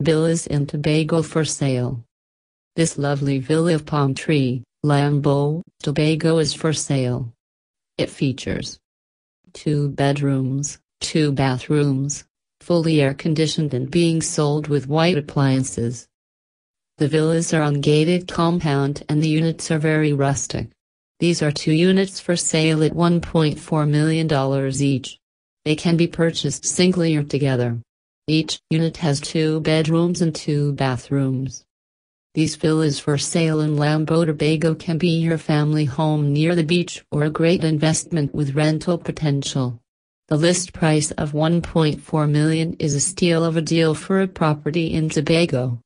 Villas in Tobago for sale. This lovely villa of palm tree, Lambeau, Tobago is for sale. It features 2 bedrooms, 2 bathrooms, fully air-conditioned and being sold with white appliances. The villas are on gated compound and the units are very rustic. These are 2 units for sale at $1.4 million each. They can be purchased singly or together. Each unit has 2 bedrooms and 2 bathrooms. These villas for sale in Lambeau, Tobago can be your family home near the beach or a great investment with rental potential. The list price of $1.4 million is a steal of a deal for a property in Tobago.